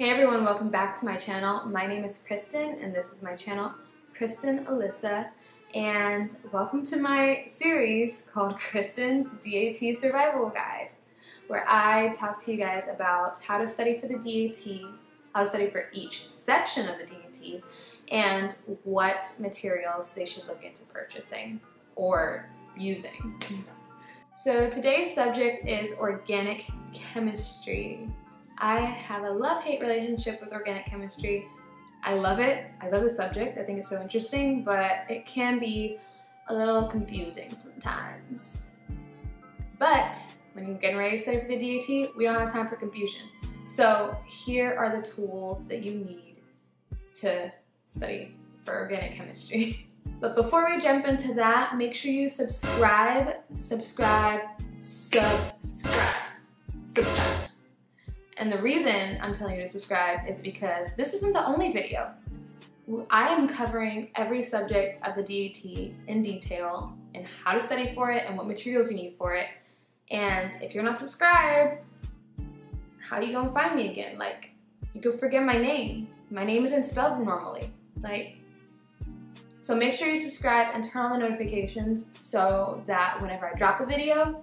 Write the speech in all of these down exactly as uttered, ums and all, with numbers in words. Hey everyone, welcome back to my channel. My name is Kristen and this is my channel, Kristen Alyssa, and welcome to my series called Kristen's D A T Survival Guide, where I talk to you guys about how to study for the D A T, how to study for each section of the D A T, and what materials they should look into purchasing or using. So today's subject is organic chemistry. I have a love-hate relationship with organic chemistry. I love it, I love the subject, I think it's so interesting, but it can be a little confusing sometimes. But when you're getting ready to study for the D A T, we don't have time for confusion. So here are the tools that you need to study for organic chemistry. But before we jump into that, make sure you subscribe, subscribe, subscribe, subscribe. And the reason I'm telling you to subscribe is because this isn't the only video. I am covering every subject of the D A T in detail and how to study for it and what materials you need for it. And if you're not subscribed, how are you gonna find me again? Like, you could forget my name. My name isn't spelled normally. Like, so make sure you subscribe and turn on the notifications so that whenever I drop a video,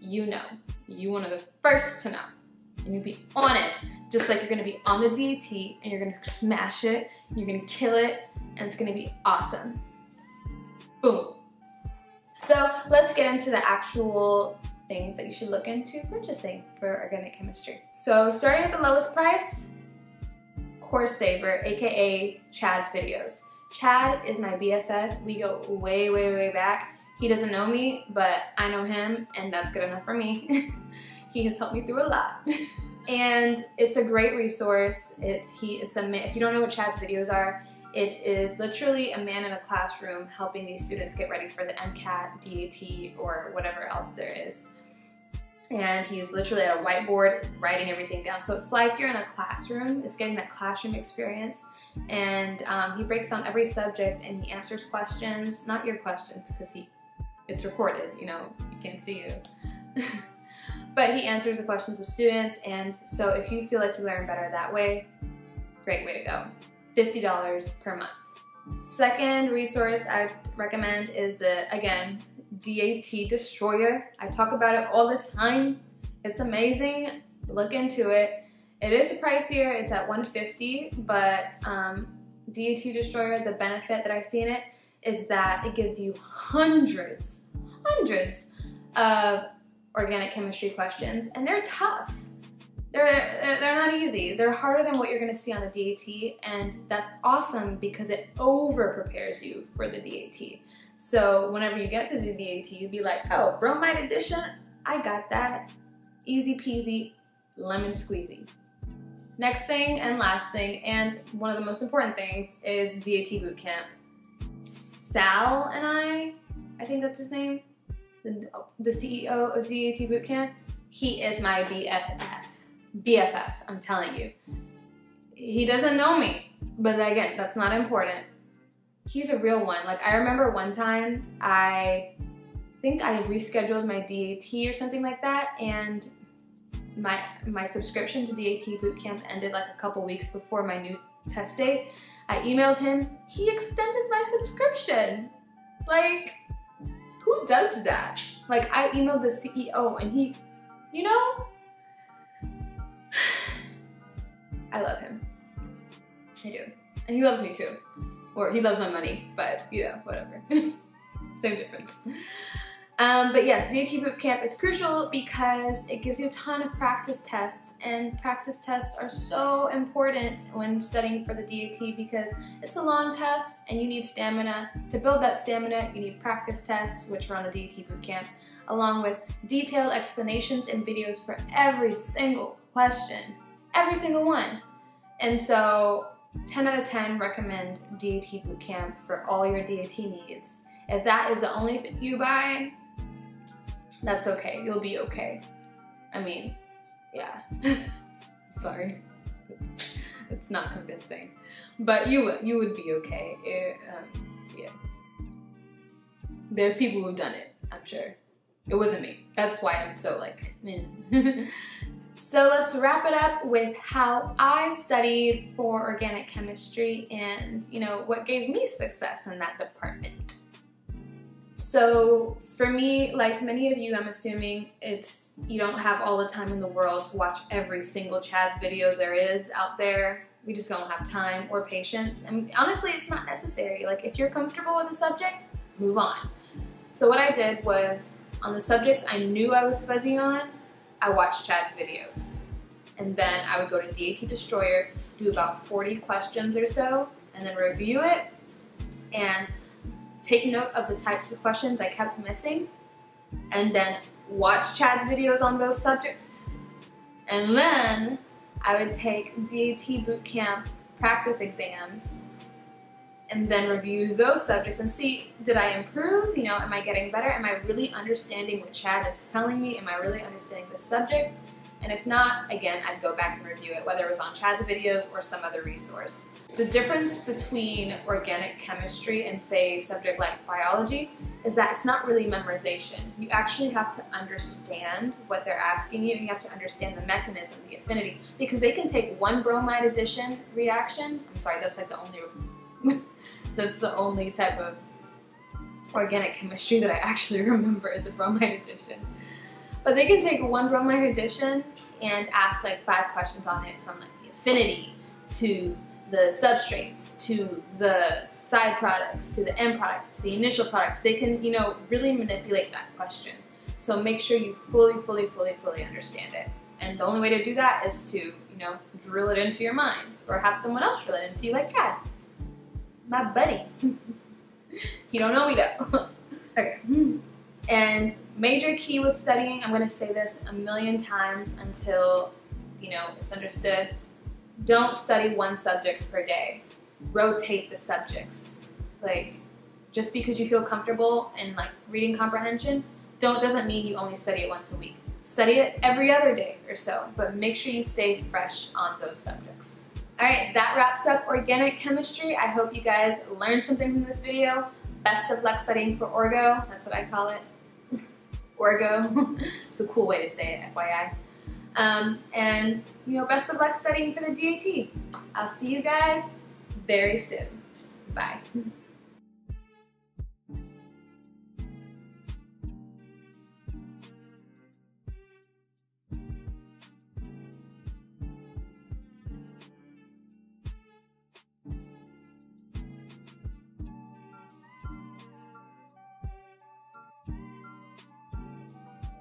you know. You're one of the first to know. And you'll be on it, just like you're gonna be on the D A T, and you're gonna smash it, and you're gonna kill it, and it's gonna be awesome. Boom. So let's get into the actual things that you should look into purchasing for organic chemistry. So starting at the lowest price, Course Saver, aka Chad's videos. Chad is my B F F, we go way, way, way back. He doesn't know me, but I know him, and that's good enough for me. He has helped me through a lot. And it's a great resource. It, he, it's a, if you don't know what Chad's videos are, it is literally a man in a classroom helping these students get ready for the M C A T, D A T, or whatever else there is. And he's literally at a whiteboard writing everything down. So it's like you're in a classroom. It's getting that classroom experience. And um, he breaks down every subject and he answers questions, not your questions, because he, it's recorded, you know, you can't see you. But he answers the questions of students, and so if you feel like you learn better that way, great way to go. fifty dollars per month. Second resource I recommend is the, again, D A T Destroyer. I talk about it all the time. It's amazing. Look into it. It is pricier. It's at one hundred fifty dollars, but um, D A T Destroyer, the benefit that I see in it is that it gives you hundreds, hundreds of organic chemistry questions, and they're tough. They're, they're not easy. They're harder than what you're gonna see on the D A T, and that's awesome because it over-prepares you for the D A T. So whenever you get to the D A T, you'll be like, oh, bromide addition, I got that. Easy peasy, lemon squeezy. Next thing and last thing, and one of the most important things, is D A T Bootcamp. Sal and I, I think that's his name, The, the C E O of D A T Bootcamp, he is my B F F. B F F, I'm telling you. He doesn't know me, but again, that's not important. He's a real one. Like, I remember one time, I think I rescheduled my D A T or something like that, and my, my subscription to D A T Bootcamp ended like a couple weeks before my new test date. I emailed him, he extended my subscription. Like, who does that? Like, I emailed the C E O and he, you know, I love him. I do. And he loves me too. Or he loves my money, but you know, whatever. Same difference. Um, but yes, D A T Bootcamp is crucial because it gives you a ton of practice tests, and practice tests are so important when studying for the D A T because it's a long test and you need stamina. To build that stamina, you need practice tests, which are on the D A T Bootcamp, along with detailed explanations and videos for every single question, every single one. And so ten out of ten recommend D A T Bootcamp for all your D A T needs. If that is the only thing you buy, that's okay, you'll be okay. I mean, yeah, sorry, it's, it's not convincing, but you, you would be okay. It, um, yeah, there are people who've done it, I'm sure. It wasn't me, that's why I'm so like, eh. So let's wrap it up with how I studied for organic chemistry and, you know, what gave me success in that department. So for me, like many of you, I'm assuming, it's, you don't have all the time in the world to watch every single Chad's video there is out there. We just don't have time or patience. And honestly, it's not necessary. Like, if you're comfortable with a subject, move on. So what I did was, on the subjects I knew I was fuzzy on, I watched Chad's videos. And then I would go to D A T Destroyer, do about forty questions or so, and then review it and take note of the types of questions I kept missing, and then watch Chad's videos on those subjects. And then I would take D A T Bootcamp practice exams and then review those subjects and see, did I improve? You know, am I getting better? Am I really understanding what Chad is telling me? Am I really understanding the subject? And if not, again, I'd go back and review it, whether it was on Chad's videos or some other resource. The difference between organic chemistry and, say, a subject like biology is that it's not really memorization. You actually have to understand what they're asking you, and you have to understand the mechanism, the affinity, because they can take one bromide addition reaction. I'm sorry, that's like the only... That's the only type of organic chemistry that I actually remember is a bromide addition. But they can take one bromide addition and ask like five questions on it, from like the affinity to the substrates to the side products to the end products to the initial products. They can, you know, really manipulate that question. So make sure you fully, fully, fully, fully understand it. And the only way to do that is to, you know, drill it into your mind or have someone else drill it into you, like Chad. My buddy. You don't know, we don't. Okay. And major key with studying, I'm going to say this a million times until, you know, it's understood. Don't study one subject per day. Rotate the subjects. Like, just because you feel comfortable in like reading comprehension, don't doesn't mean you only study it once a week. Study it every other day or so, but make sure you stay fresh on those subjects. Alright, that wraps up organic chemistry. I hope you guys learned something from this video. Best of luck studying for Orgo, that's what I call it. Orgo, it's a cool way to say it, F Y I. Um, and, you know, best of luck studying for the D A T. I'll see you guys very soon. Bye.